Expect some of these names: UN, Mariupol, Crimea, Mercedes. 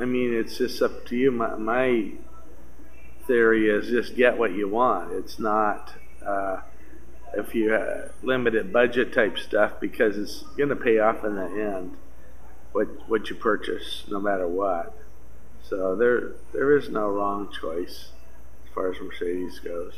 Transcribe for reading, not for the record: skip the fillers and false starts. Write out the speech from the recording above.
I mean, it's just up to you. My theory is just get what you want. It's not if you limited budget type stuff, because it's going to pay off in the end what you purchase, no matter what. So there is no wrong choice as far as Mercedes goes.